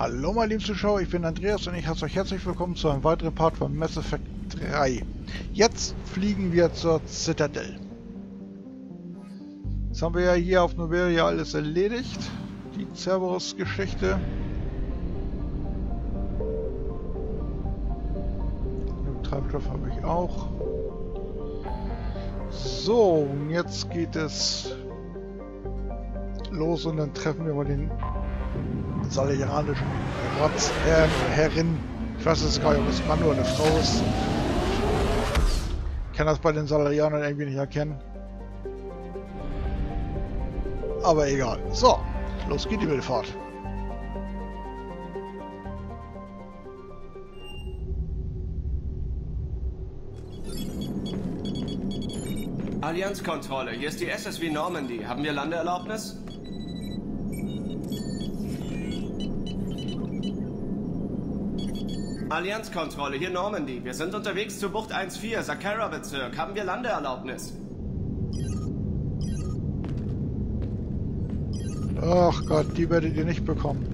Hallo meine lieben Zuschauer, ich bin Andreas und ich heiße euch herzlich willkommen zu einem weiteren Part von Mass Effect 3. Jetzt fliegen wir zur Citadel. Das haben wir ja hier auf Noveria alles erledigt. Die Cerberus-Geschichte. Den Treibstoff habe ich auch. So, und jetzt geht es los und dann treffen wir mal den Salarianischen Ratsherrin. Ich weiß jetzt gar nicht, ob es ein Mann oder eine Frau ist. Ich kann das bei den Salarianern irgendwie nicht erkennen. Aber egal. So, los geht die wilde Fahrt. Allianzkontrolle, hier ist die SSW Normandy. Haben wir Landeerlaubnis? Allianzkontrolle, hier Normandy. Wir sind unterwegs zur Bucht 14, Zakara-Bezirk. Haben wir Landeerlaubnis? Ach Gott, die werdet ihr nicht bekommen.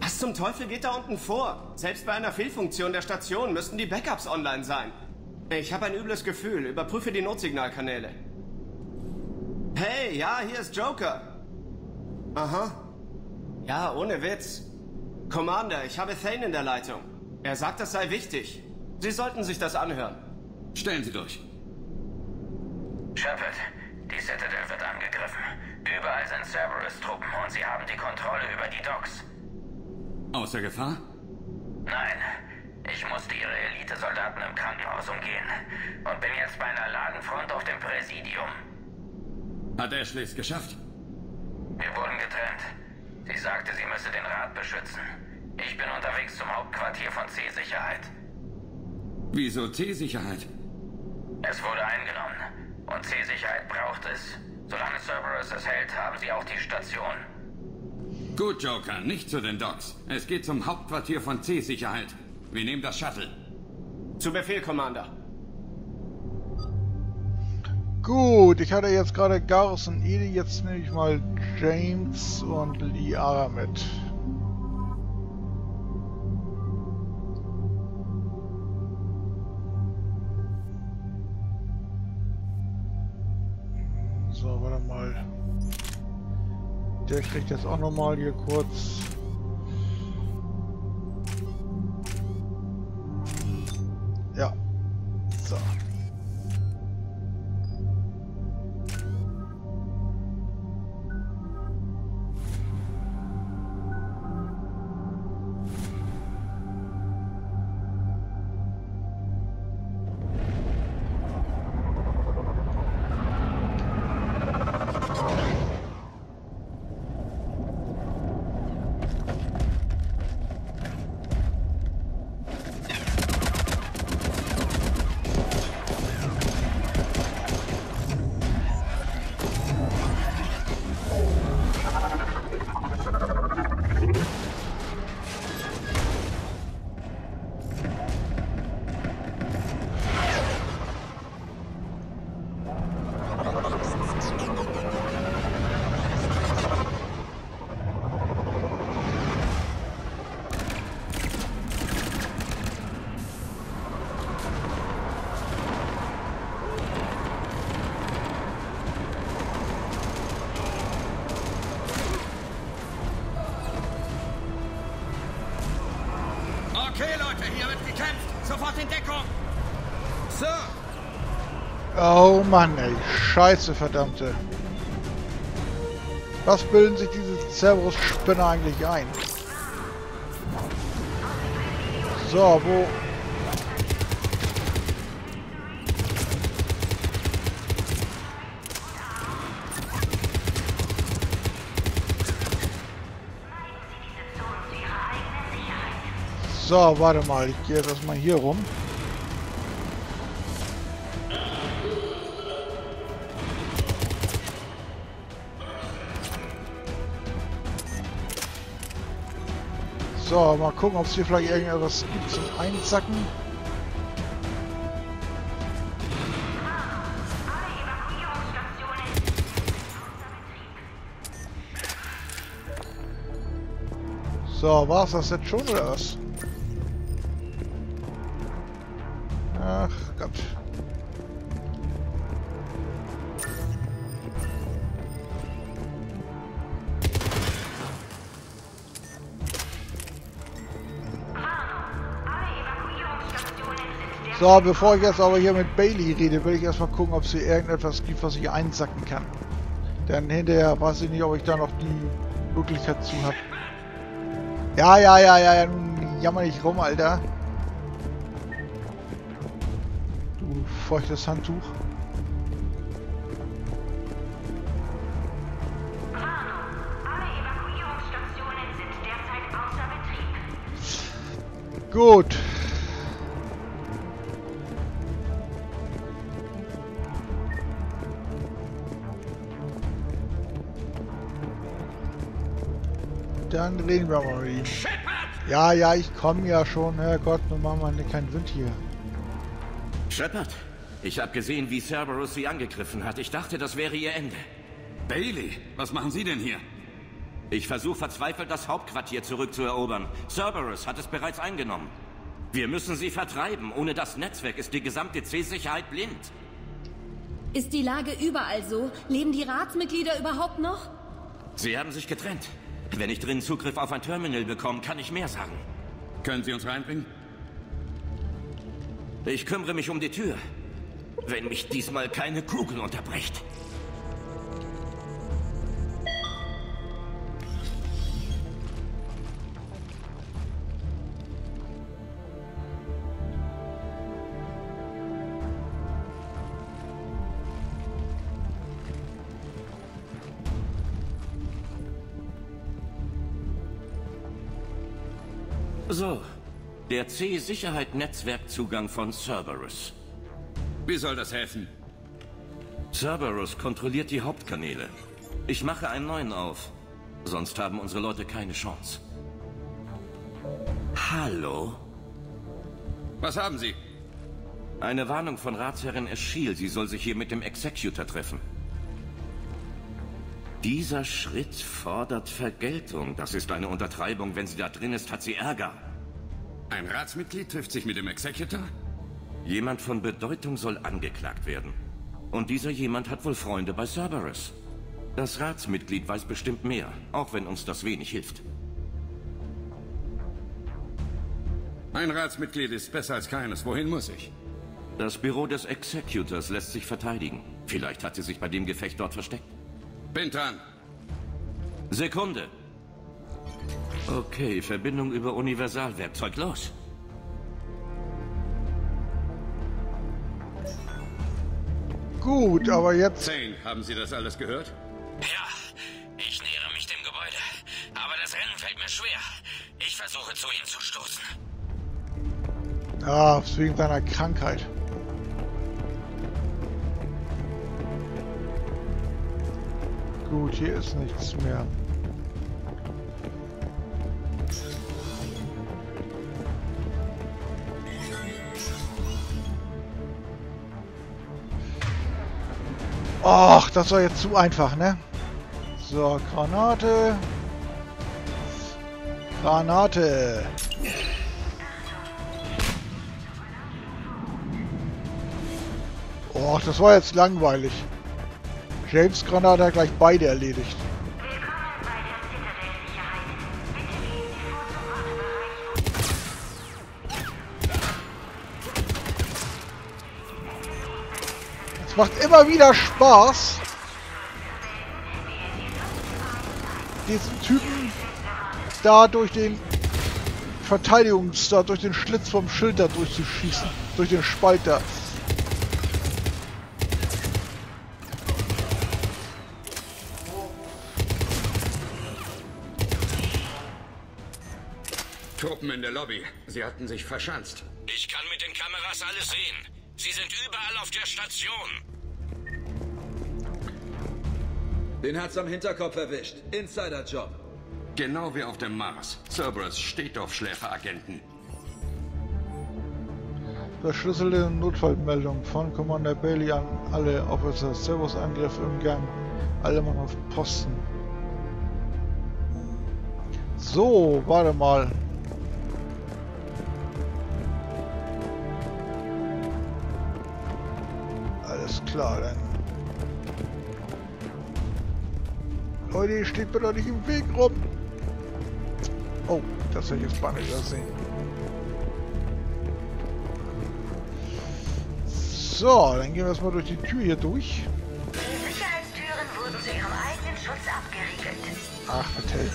Was zum Teufel geht da unten vor? Selbst bei einer Fehlfunktion der Station müssten die Backups online sein. Ich habe ein übles Gefühl. Überprüfe die Notsignalkanäle. Hey, ja, hier ist Joker. Aha. Ja, ohne Witz. Commander, ich habe Thane in der Leitung. Er sagt, das sei wichtig. Sie sollten sich das anhören. Stellen Sie durch. Shepard, die Citadel wird angegriffen. Überall sind Cerberus-Truppen und sie haben die Kontrolle über die Docks. Außer Gefahr? Nein. Ich musste ihre Elite-Soldaten im Krankenhaus umgehen und bin jetzt bei einer Ladenfront auf dem Präsidium. Hat Ashley es geschafft? Wir wurden getrennt. Sie sagte, sie müsse den Rat beschützen. Ich bin unterwegs zum Hauptquartier von C-Sicherheit. Wieso C-Sicherheit? Es wurde eingenommen. Und C-Sicherheit braucht es. Solange Cerberus es hält, haben sie auch die Station. Gut, Joker, nicht zu den Docks. Es geht zum Hauptquartier von C-Sicherheit. Wir nehmen das Shuttle. Zu Befehl, Commander. Gut, ich hatte jetzt gerade Garus und EDI, jetzt nehme ich mal James und Liara mit. So, warte mal. Der kriegt jetzt auch nochmal hier kurz. Ja. So. Oh Mann, ey, Scheiße, verdammte. Was bilden sich diese Cerberus-Spinner eigentlich ein? So, wo... So, warte mal, ich gehe das mal hier rum. So, mal gucken, ob es hier vielleicht irgendwas gibt zum Einsacken. So, war's das jetzt schon oder was? Ach Gott. So, bevor ich jetzt aber hier mit Bailey rede, will ich erstmal gucken, ob es hier irgendetwas gibt, was ich einsacken kann. Denn hinterher weiß ich nicht, ob ich da noch die Möglichkeit zu habe. Ja, jammer nicht rum, Alter. Du feuchtes Handtuch. Alle Evakuierungsstationen sind derzeit außer Betrieb. Gut. Dann reden wir mal mit ihm. Ja, ich komme ja schon. Herrgott, nun machen wir keinen Wind hier. Shepard, ich habe gesehen, wie Cerberus sie angegriffen hat. Ich dachte, das wäre ihr Ende. Bailey, was machen Sie denn hier? Ich versuche verzweifelt, das Hauptquartier zurückzuerobern. Cerberus hat es bereits eingenommen. Wir müssen sie vertreiben. Ohne das Netzwerk ist die gesamte C-Sicherheit blind. Ist die Lage überall so? Leben die Ratsmitglieder überhaupt noch? Sie haben sich getrennt. Wenn ich drinnen Zugriff auf ein Terminal bekomme, kann ich mehr sagen. Können Sie uns reinbringen? Ich kümmere mich um die Tür. Wenn mich diesmal keine Kugel unterbricht. So, der C-Sicherheit-Netzwerkzugang von Cerberus. Wie soll das helfen? Cerberus kontrolliert die Hauptkanäle. Ich mache einen neuen auf. Sonst haben unsere Leute keine Chance. Hallo? Was haben Sie? Eine Warnung von Ratsherrin Esheel. Sie soll sich hier mit dem Executor treffen. Dieser Schritt fordert Vergeltung. Das ist eine Untertreibung. Wenn sie da drin ist, hat sie Ärger. Ein Ratsmitglied trifft sich mit dem Executor? Jemand von Bedeutung soll angeklagt werden. Und dieser jemand hat wohl Freunde bei Cerberus. Das Ratsmitglied weiß bestimmt mehr, auch wenn uns das wenig hilft. Ein Ratsmitglied ist besser als keines. Wohin muss ich? Das Büro des Executors lässt sich verteidigen. Vielleicht hat sie sich bei dem Gefecht dort versteckt. Bin dran. Sekunde. Okay, Verbindung über Universalwerkzeug. Los. Gut, aber jetzt... Thane, haben Sie das alles gehört? Ja, ich nähere mich dem Gebäude. Aber das Rennen fällt mir schwer. Ich versuche, zu ihm zu stoßen. Ah, wegen seiner Krankheit. Gut, hier ist nichts mehr. Och, das war jetzt zu einfach, ne? So, Granate. Granate. Och, das war jetzt langweilig. James Granate hat gleich beide erledigt. Willkommen bei der Citadel-Sicherheit. Bitte gehen Sie vor zum Ortebereich. Es macht immer wieder Spaß, diesen Typen da durch den durch den Schlitz vom Schild da durchzuschießen. Durch den Spalt da. Truppen in der Lobby. Sie hatten sich verschanzt. Ich kann mit den Kameras alles sehen. Sie sind überall auf der Station. Den hat's am Hinterkopf erwischt. Insiderjob. Genau wie auf dem Mars. Cerberus steht auf Schläferagenten. Verschlüsselte Notfallmeldung von Commander Bailey an alle Officer. Cerberus-Angriff im Gang. Alle Mann auf Posten. So, warte mal. Alles klar, dann. Leute, steht mir doch nicht im Weg rum. Oh, das hätte ich jetzt Spanisch ersehen. So, dann gehen wir erstmal durch die Tür hier durch. Die Sicherheitstüren wurden zu ihrem eigenen Schutz abgeriegelt. Ach, bitte.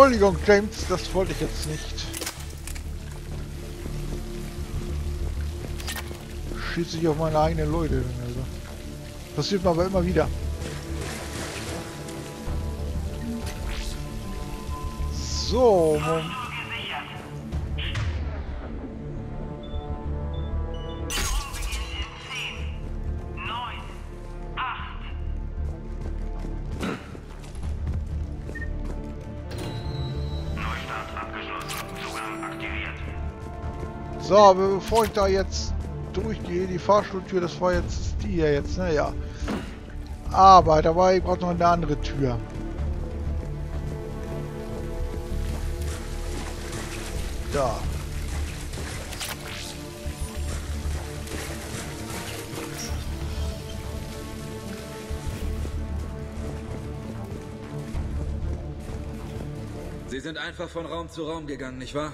Entschuldigung, James, das wollte ich jetzt nicht. Schieße ich auf meine eigenen Leute. Also. Passiert mir aber immer wieder. So, Mann. So, aber bevor ich da jetzt durchgehe, die Fahrstuhltür, das war jetzt die hier jetzt, naja. Aber dabei braucht noch eine andere Tür. Da. Sie sind einfach von Raum zu Raum gegangen, nicht wahr?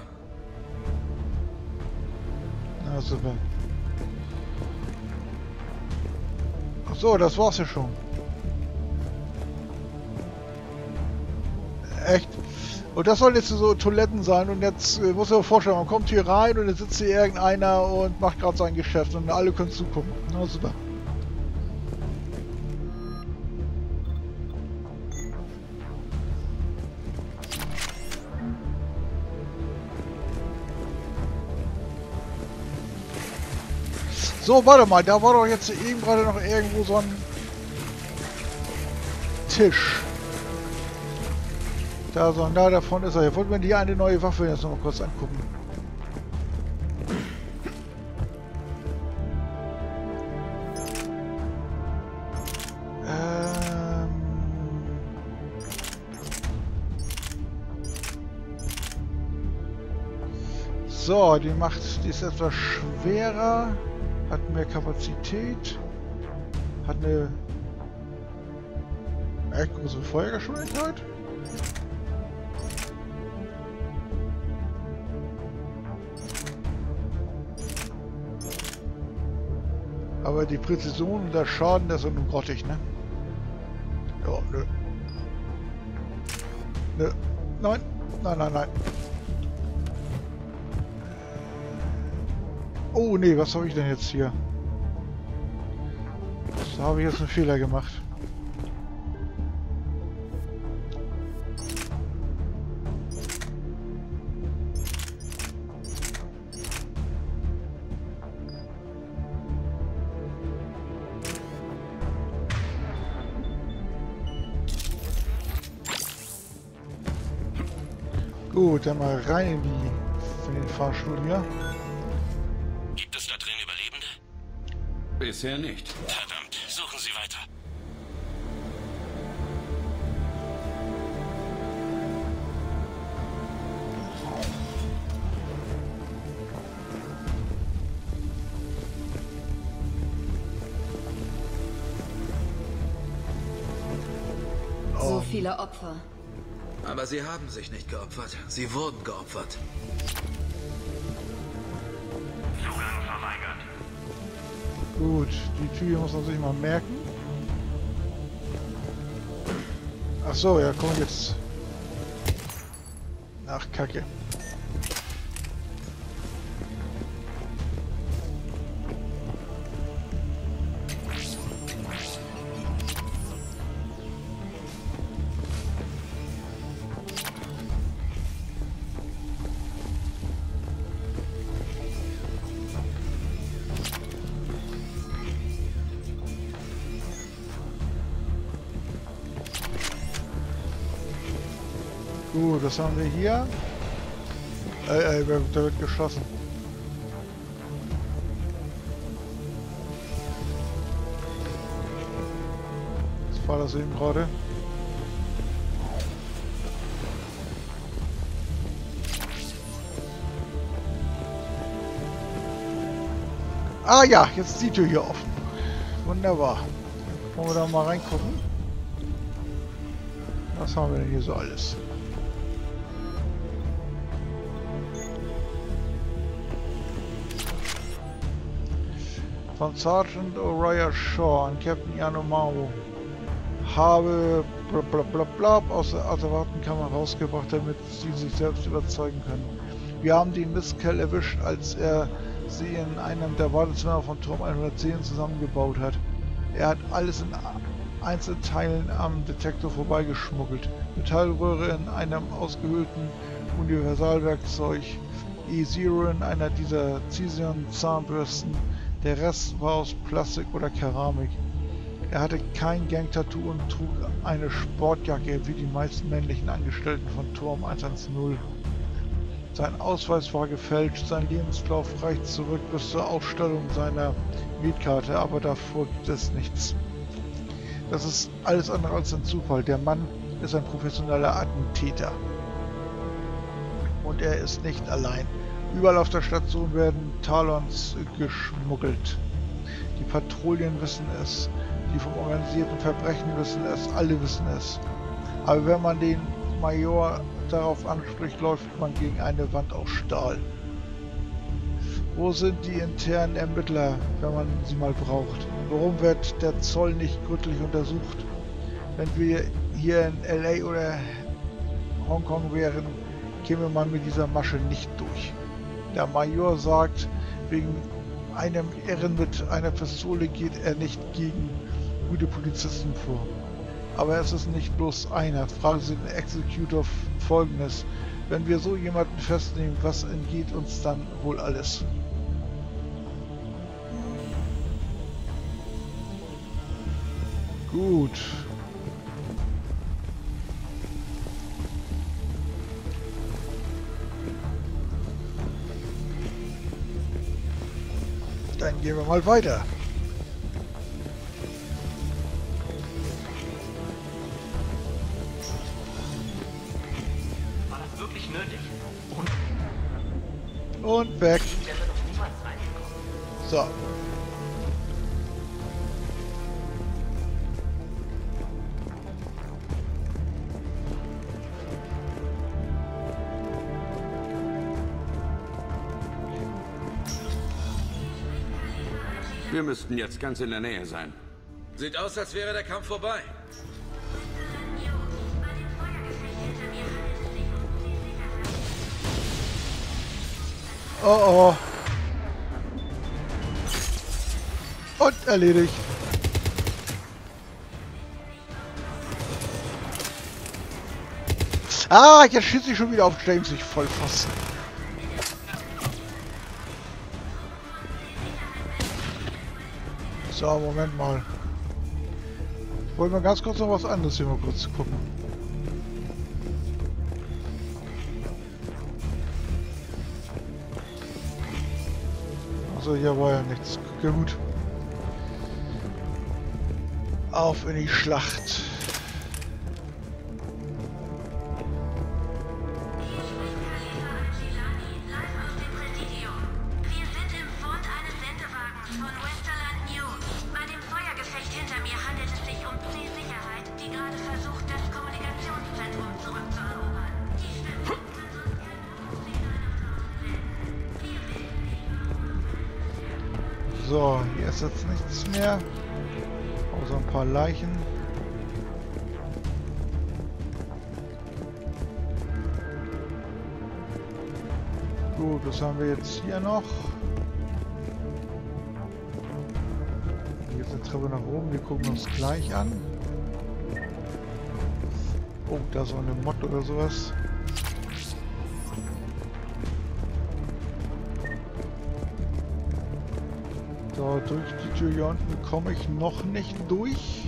Ah, super. Ach so, das war's ja schon. Echt? Und das soll jetzt so Toiletten sein und jetzt muss ich mir vorstellen, man kommt hier rein und jetzt sitzt hier irgendeiner und macht gerade sein Geschäft und alle können zugucken. Na super. So, warte mal, da war doch jetzt eben gerade noch irgendwo so ein Tisch. Da, so, da davon ist er. Hier wollten wir hier eine neue Waffe jetzt noch mal kurz angucken. So, die ist etwas schwerer. Hat mehr Kapazität, hat eine echt große Feuergeschwindigkeit. Aber die Präzision und der Schaden, das ist nur grottig, ne? Ja, nö. Nö. Nein, nein, nein, nein. Oh nee, was habe ich denn jetzt hier? Da habe ich jetzt einen Fehler gemacht. Gut, dann mal rein in den Fahrstuhl hier. Bisher nicht. Verdammt, suchen Sie weiter. Oh. So viele Opfer. Aber Sie haben sich nicht geopfert. Sie wurden geopfert. Gut, die Tür muss man sich mal merken. Ach so, ja, komm jetzt. Ach, Kacke. Gut, was haben wir hier? Da wird geschossen. Was war das eben gerade? Ah ja, jetzt ist die Tür hier offen. Wunderbar. Wollen wir da mal reingucken? Was haben wir denn hier so alles? Von Sergeant O'Reilly Shaw an Captain Yanomaro habe blablabla aus der Artefaktenkammer rausgebracht, damit sie sich selbst überzeugen können. Wir haben den Mistkerl erwischt, als er sie in einem der Wartezimmer von Turm 110 zusammengebaut hat. Er hat alles in Einzelteilen am Detektor vorbeigeschmuggelt. Metallröhre in einem ausgehöhlten Universalwerkzeug, E0 in einer dieser Cesium-Zahnbürsten. Der Rest war aus Plastik oder Keramik. Er hatte kein Gang-Tattoo und trug eine Sportjacke wie die meisten männlichen Angestellten von Turm 110. Sein Ausweis war gefälscht, sein Lebenslauf reicht zurück bis zur Ausstellung seiner Mietkarte, aber davor gibt es nichts. Das ist alles andere als ein Zufall. Der Mann ist ein professioneller Attentäter. Und er ist nicht allein. Überall auf der Station werden Talons geschmuggelt. Die Patrouillen wissen es, die vom organisierten Verbrechen wissen es, alle wissen es. Aber wenn man den Major darauf anspricht, läuft man gegen eine Wand aus Stahl. Wo sind die internen Ermittler, wenn man sie mal braucht? Warum wird der Zoll nicht gründlich untersucht? Wenn wir hier in LA oder Hongkong wären, käme man mit dieser Masche nicht durch. Der Major sagt, wegen einem Irren mit einer Pistole geht er nicht gegen gute Polizisten vor. Aber es ist nicht bloß einer. Fragen Sie den Executor Folgendes. Wenn wir so jemanden festnehmen, was entgeht uns dann wohl alles? Gut. Dann gehen wir mal weiter. Und weg. So. Wir müssten jetzt ganz in der Nähe sein. Sieht aus, als wäre der Kampf vorbei. Oh oh. Und erledigt. Ah, jetzt schieße ich schon wieder auf James, ich voll fasse. So, Moment mal. Wollen wir ganz kurz noch was anderes hier mal kurz gucken. Also hier war ja nichts. Ja, gut. Auf in die Schlacht. So, hier ist jetzt nichts mehr, außer ein paar Leichen. Gut, was haben wir jetzt hier noch? Hier ist eine Treppe nach oben, wir gucken uns gleich an. Oh, da ist auch eine Mod oder sowas. So, durch die Tür hier unten komme ich noch nicht durch.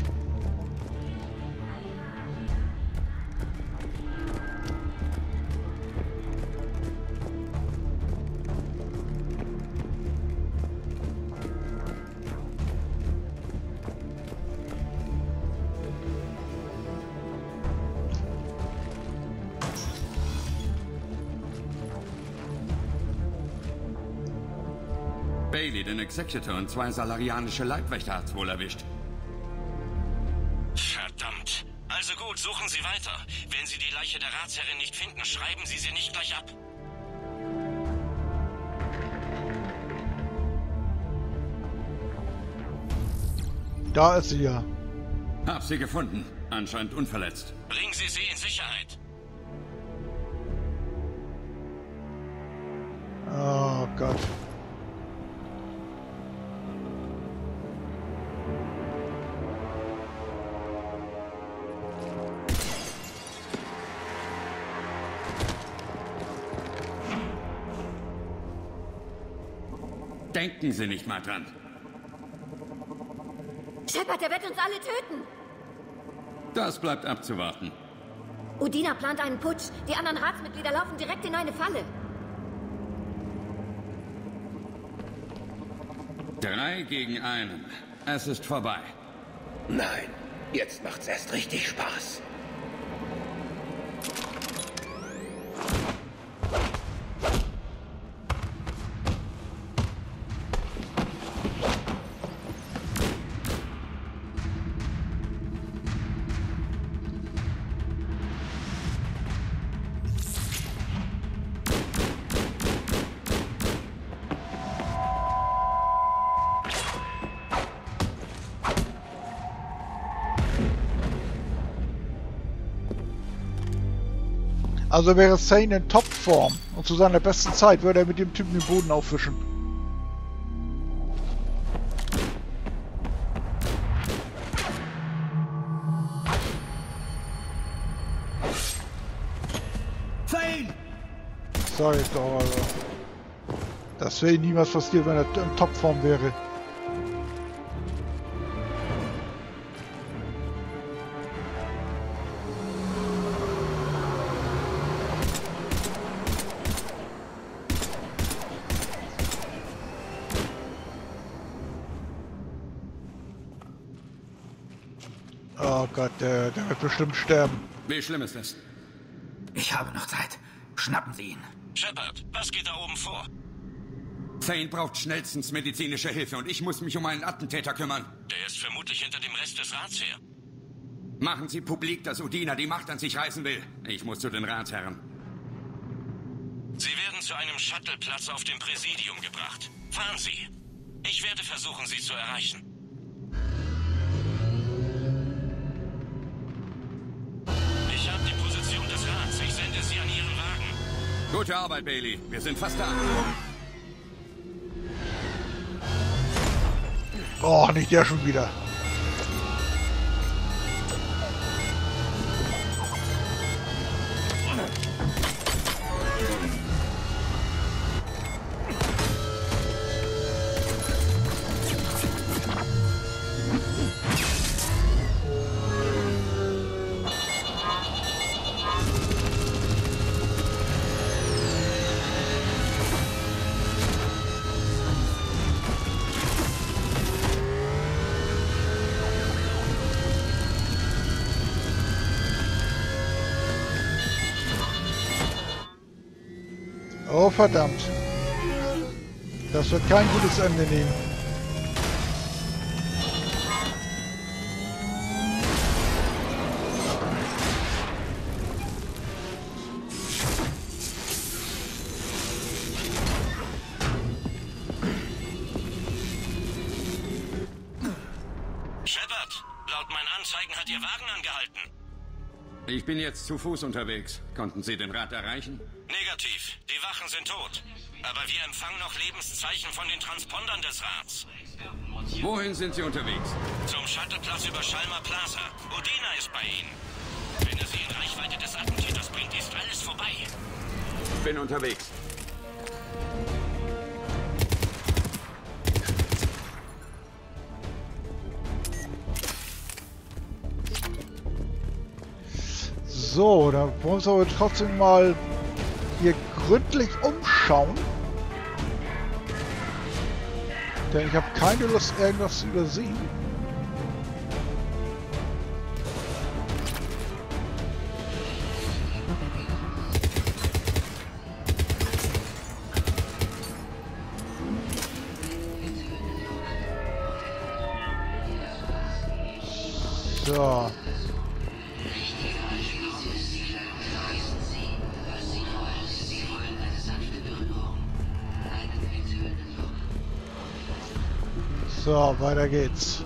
Bailey, den Executor und 2 salarianische Leibwächter hat's wohl erwischt. Verdammt. Also gut, suchen Sie weiter. Wenn Sie die Leiche der Ratsherrin nicht finden, schreiben Sie sie nicht gleich ab. Da ist sie ja. Hab sie gefunden. Anscheinend unverletzt. Bringen Sie sie in Sicherheit. Oh Gott. Denken Sie nicht mal dran. Shepard, der wird uns alle töten. Das bleibt abzuwarten. Udina plant einen Putsch. Die anderen Ratsmitglieder laufen direkt in eine Falle. 3 gegen 1. Es ist vorbei. Nein, jetzt macht's erst richtig Spaß. Also wäre Thane in Topform und zu seiner besten Zeit, würde er mit dem Typen den Boden aufwischen. Thane! Sorry, doch, also. Das wäre niemals passiert, wenn er in Topform wäre. Oh Gott, der wird bestimmt sterben. Wie schlimm ist das? Ich habe noch Zeit. Schnappen Sie ihn. Shepard, was geht da oben vor? Thane braucht schnellstens medizinische Hilfe und ich muss mich um einen Attentäter kümmern. Der ist vermutlich hinter dem Rest des Rats her. Machen Sie publik, dass Udina die Macht an sich reißen will. Ich muss zu den Ratsherren. Sie werden zu einem Shuttle-Platz auf dem Präsidium gebracht. Fahren Sie. Ich werde versuchen, Sie zu erreichen. Gute Arbeit, Bailey. Wir sind fast da. Oh, nicht der schon wieder. Oh verdammt. Das wird kein gutes Ende nehmen. Shepard, laut meinen Anzeigen hat Ihr Wagen angehalten. Ich bin jetzt zu Fuß unterwegs. Konnten Sie den Rat erreichen? Negativ. Die Wachen sind tot. Aber wir empfangen noch Lebenszeichen von den Transpondern des Rats. Wohin sind Sie unterwegs? Zum Shuttleplatz über Schalmer Plaza. Udina ist bei Ihnen. Wenn er Sie in Reichweite des Attentäters bringt, ist alles vorbei. Bin unterwegs. So, da wollen wir aber trotzdem mal hier gründlich umschauen. Denn ich habe keine Lust, irgendwas zu übersehen. So. So, weiter geht's.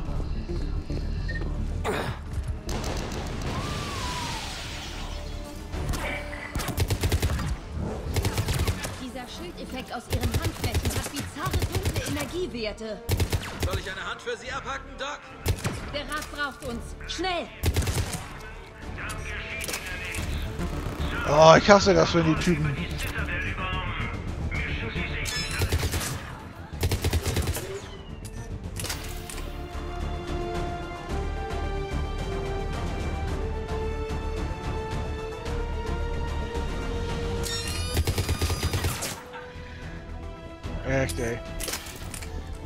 Dieser Schildeffekt aus ihren Handflächen hat bizarre dunkle Energiewerte. Soll ich eine Hand für Sie abhacken, Doc? Der Rat braucht uns. Schnell! Oh, ich hasse das, wenn die Typen... Echt, ey.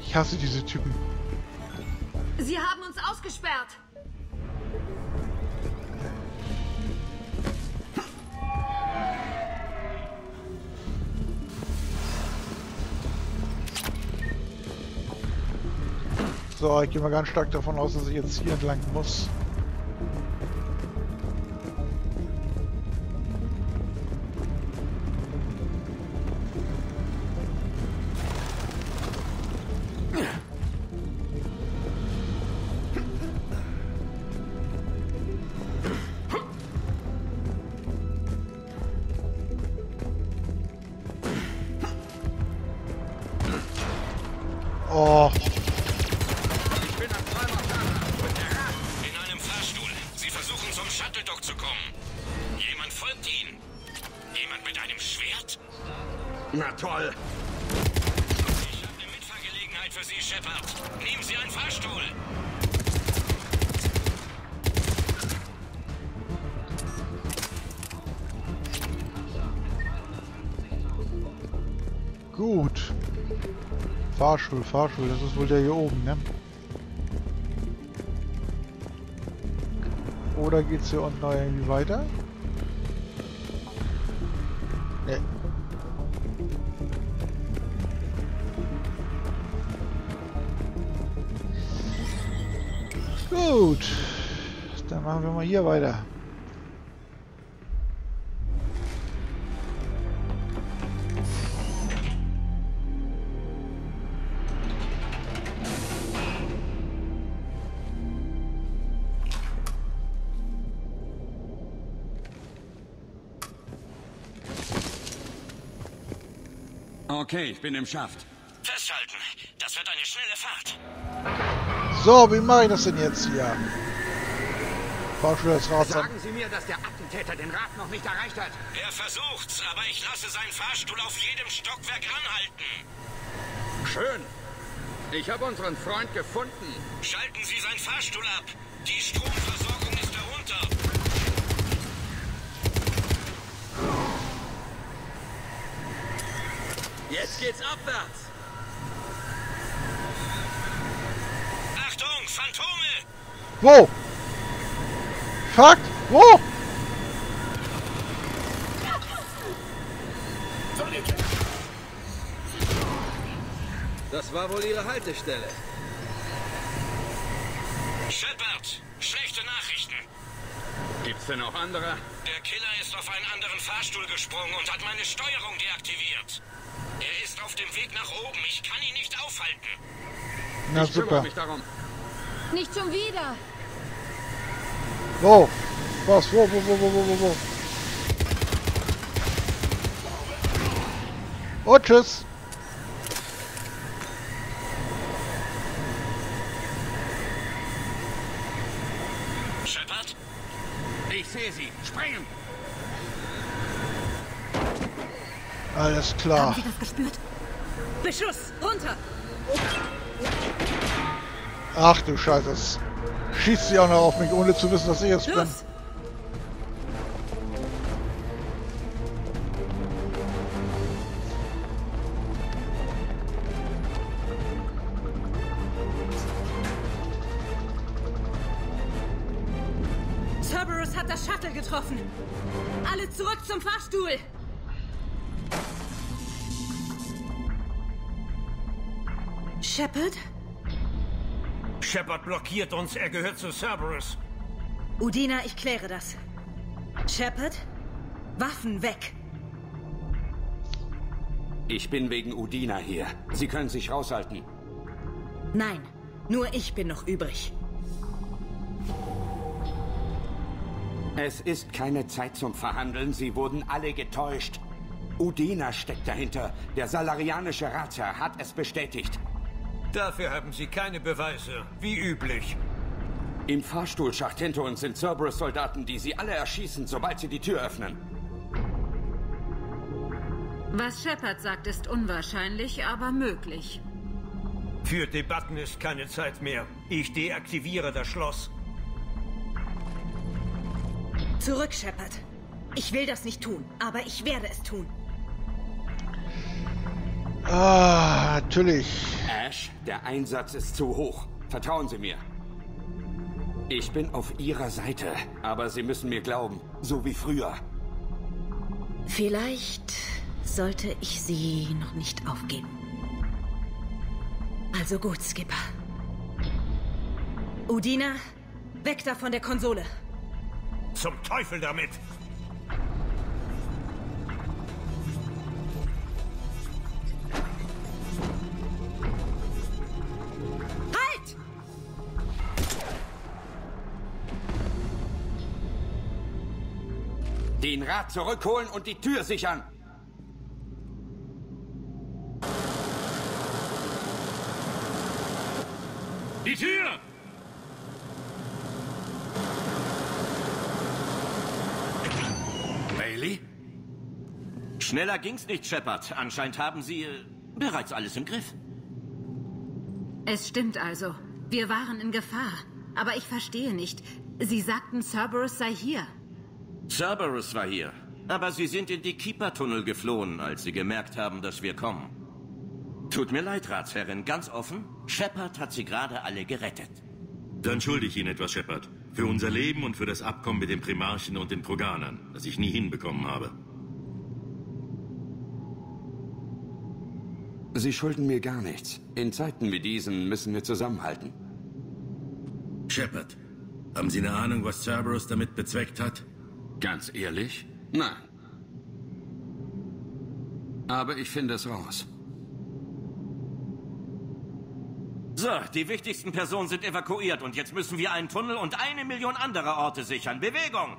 Ich hasse diese Typen. Sie haben uns ausgesperrt. So, ich gehe mal ganz stark davon aus, dass ich jetzt hier entlang muss. Gut. Fahrstuhl, das ist wohl der hier oben, ne? Oder geht's hier unten noch irgendwie weiter? Ne. Gut. Dann machen wir mal hier weiter. Okay, ich bin im Schaft. Festhalten, das wird eine schnelle Fahrt. So, wie mache ich das denn jetzt hier? Sagen Sie mir, dass der Attentäter den Rat noch nicht erreicht hat. Er versucht's, aber ich lasse seinen Fahrstuhl auf jedem Stockwerk anhalten. Schön. Ich habe unseren Freund gefunden. Schalten Sie seinen Fahrstuhl ab. Die Stromversorgung ist darunter. Jetzt geht's abwärts! Achtung, Phantome! Wo? Fuck! Wo? Das war wohl Ihre Haltestelle. Shepard, schlechte Nachrichten. Gibt's denn noch andere? Der Killer ist auf einen anderen Fahrstuhl gesprungen und hat meine Steuerung deaktiviert. Er ist auf dem Weg nach oben. Ich kann ihn nicht aufhalten. Na, ich kümmere mich darum. Nicht schon wieder. Wo? Was? Wo? Oh, tschüss. Shepard? Ich sehe sie. Springen! Alles klar. Haben Sie das gespürt? Beschuss! Runter! Ach du Scheiße. Das schießt sie auch noch auf mich, ohne zu wissen, dass ich es bin. Cerberus hat das Shuttle getroffen. Alle zurück zum Fahrstuhl! Shepard? Shepard blockiert uns. Er gehört zu Cerberus. Udina, ich kläre das. Shepard, Waffen weg. Ich bin wegen Udina hier. Sie können sich raushalten. Nein, nur ich bin noch übrig. Es ist keine Zeit zum Verhandeln. Sie wurden alle getäuscht. Udina steckt dahinter. Der salarianische Ratsherr hat es bestätigt. Dafür haben Sie keine Beweise, wie üblich. Im Fahrstuhlschacht hinter uns sind Cerberus-Soldaten, die Sie alle erschießen, sobald Sie die Tür öffnen. Was Shepard sagt, ist unwahrscheinlich, aber möglich. Für Debatten ist keine Zeit mehr. Ich deaktiviere das Schloss. Zurück, Shepard. Ich will das nicht tun, aber ich werde es tun. Ah, natürlich. Ash, der Einsatz ist zu hoch. Vertrauen Sie mir. Ich bin auf Ihrer Seite, aber Sie müssen mir glauben, so wie früher. Vielleicht sollte ich Sie noch nicht aufgeben. Also gut, Skipper. Udina, weg da von der Konsole. Zum Teufel damit! Den Rat zurückholen und die Tür sichern! Die Tür! Bailey? Schneller ging's nicht, Shepard. Anscheinend haben Sie bereits alles im Griff. Es stimmt also. Wir waren in Gefahr. Aber ich verstehe nicht. Sie sagten, Cerberus sei hier. Cerberus war hier, aber sie sind in die Keeper-Tunnel geflohen, als sie gemerkt haben, dass wir kommen. Tut mir leid, Ratsherrin, ganz offen, Shepard hat sie gerade alle gerettet. Dann schulde ich Ihnen etwas, Shepard. Für unser Leben und für das Abkommen mit den Primarchen und den Proganern, das ich nie hinbekommen habe. Sie schulden mir gar nichts. In Zeiten wie diesen müssen wir zusammenhalten. Shepard, haben Sie eine Ahnung, was Cerberus damit bezweckt hat? Ganz ehrlich? Nein. Aber ich finde es raus. So, die wichtigsten Personen sind evakuiert und jetzt müssen wir einen Tunnel und 1 Million andere Orte sichern. Bewegung!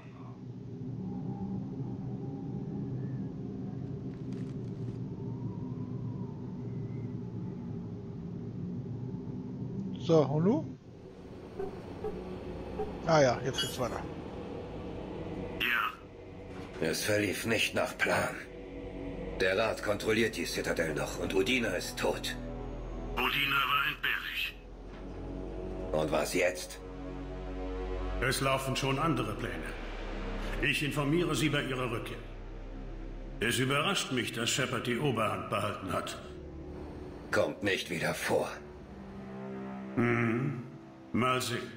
So, hallo? Ah ja, jetzt geht's weiter. Es verlief nicht nach Plan. Der Rat kontrolliert die Citadel noch und Udina ist tot. Udina war entbehrlich. Und was jetzt? Es laufen schon andere Pläne. Ich informiere Sie bei Ihrer Rückkehr. Es überrascht mich, dass Shepard die Oberhand behalten hat. Kommt nicht wieder vor. Hm, mal sehen.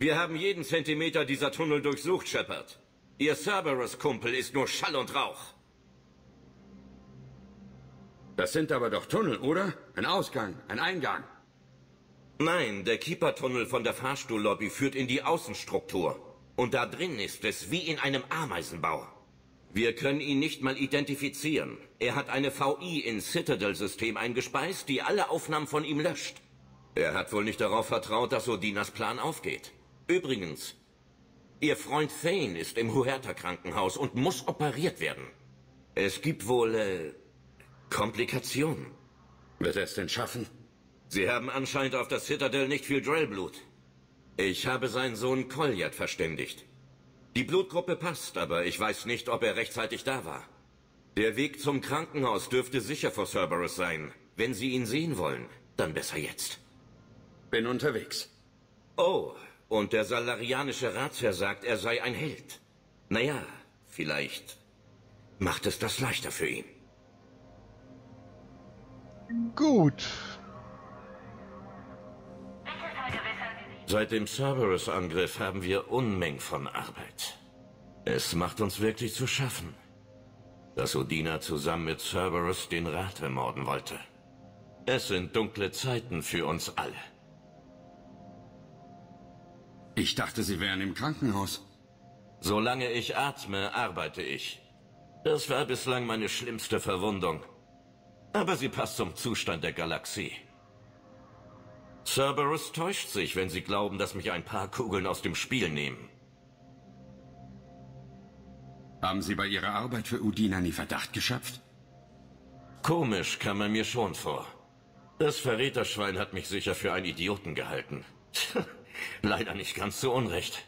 Wir haben jeden Zentimeter dieser Tunnel durchsucht, Shepard. Ihr Cerberus-Kumpel ist nur Schall und Rauch. Das sind aber doch Tunnel, oder? Ein Ausgang, ein Eingang. Nein, der Keeper-Tunnel von der Fahrstuhllobby führt in die Außenstruktur. Und da drin ist es wie in einem Ameisenbau. Wir können ihn nicht mal identifizieren. Er hat eine VI ins Citadel-System eingespeist, die alle Aufnahmen von ihm löscht. Er hat wohl nicht darauf vertraut, dass Udinas Plan aufgeht. Übrigens, Ihr Freund Thane ist im Huerta Krankenhaus und muss operiert werden. Es gibt wohl Komplikationen. Wird er es denn schaffen? Sie haben anscheinend auf das Citadel nicht viel Drellblut. Ich habe seinen Sohn Kolyat verständigt. Die Blutgruppe passt, aber ich weiß nicht, ob er rechtzeitig da war. Der Weg zum Krankenhaus dürfte sicher vor Cerberus sein. Wenn Sie ihn sehen wollen, dann besser jetzt. Bin unterwegs. Oh, und der salarianische Ratsherr sagt, er sei ein Held. Naja, vielleicht macht es das leichter für ihn. Gut. Seit dem Cerberus-Angriff haben wir Unmengen von Arbeit. Es macht uns wirklich zu schaffen, dass Udina zusammen mit Cerberus den Rat ermorden wollte. Es sind dunkle Zeiten für uns alle. Ich dachte, Sie wären im Krankenhaus. Solange ich atme, arbeite ich. Das war bislang meine schlimmste Verwundung. Aber sie passt zum Zustand der Galaxie. Cerberus täuscht sich, wenn sie glauben, dass mich ein paar Kugeln aus dem Spiel nehmen. Haben Sie bei Ihrer Arbeit für Udina nie Verdacht geschöpft? Komisch kam er mir schon vor. Das Verräterschwein hat mich sicher für einen Idioten gehalten. Leider nicht ganz zu Unrecht.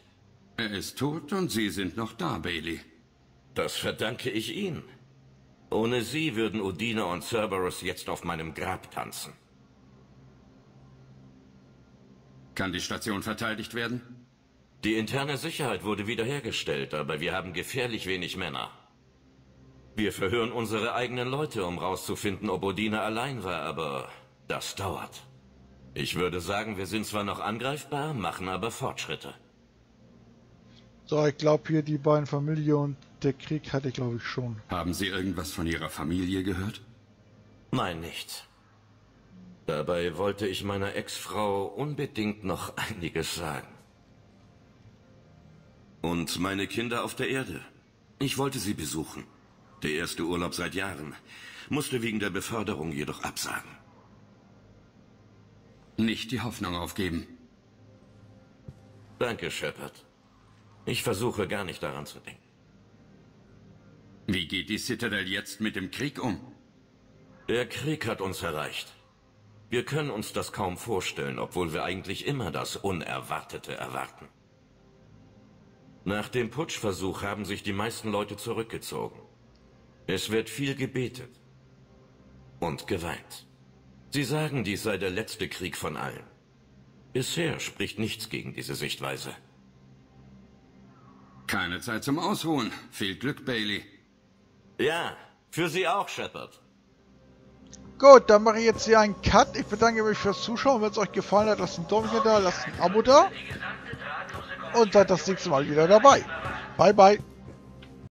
Er ist tot und Sie sind noch da, Bailey. Das verdanke ich Ihnen. Ohne Sie würden Udina und Cerberus jetzt auf meinem Grab tanzen. Kann die Station verteidigt werden? Die interne Sicherheit wurde wiederhergestellt, aber wir haben gefährlich wenig Männer. Wir verhören unsere eigenen Leute, um rauszufinden, ob Udina allein war, aber das dauert. Ich würde sagen, wir sind zwar noch angreifbar, machen aber Fortschritte. So, ich glaube hier die beiden Familien und der Krieg hatte ich glaube ich schon. Haben Sie irgendwas von Ihrer Familie gehört? Nein, nichts. Dabei wollte ich meiner Ex-Frau unbedingt noch einiges sagen. Und meine Kinder auf der Erde. Ich wollte sie besuchen. Der erste Urlaub seit Jahren. Musste wegen der Beförderung jedoch absagen. Nicht die Hoffnung aufgeben. Danke, Shepard. Ich versuche gar nicht daran zu denken. Wie geht die Citadel jetzt mit dem Krieg um? Der Krieg hat uns erreicht. Wir können uns das kaum vorstellen, obwohl wir eigentlich immer das Unerwartete erwarten. Nach dem Putschversuch haben sich die meisten Leute zurückgezogen. Es wird viel gebetet und geweint. Sie sagen, dies sei der letzte Krieg von allen. Bisher spricht nichts gegen diese Sichtweise. Keine Zeit zum Ausruhen. Viel Glück, Bailey. Ja, für Sie auch, Shepard. Gut, dann mache ich jetzt hier einen Cut. Ich bedanke mich fürs Zuschauen. Wenn es euch gefallen hat, lasst einen Daumen da, lasst ein Abo da. Und seid das nächste Mal wieder dabei. Bye, bye.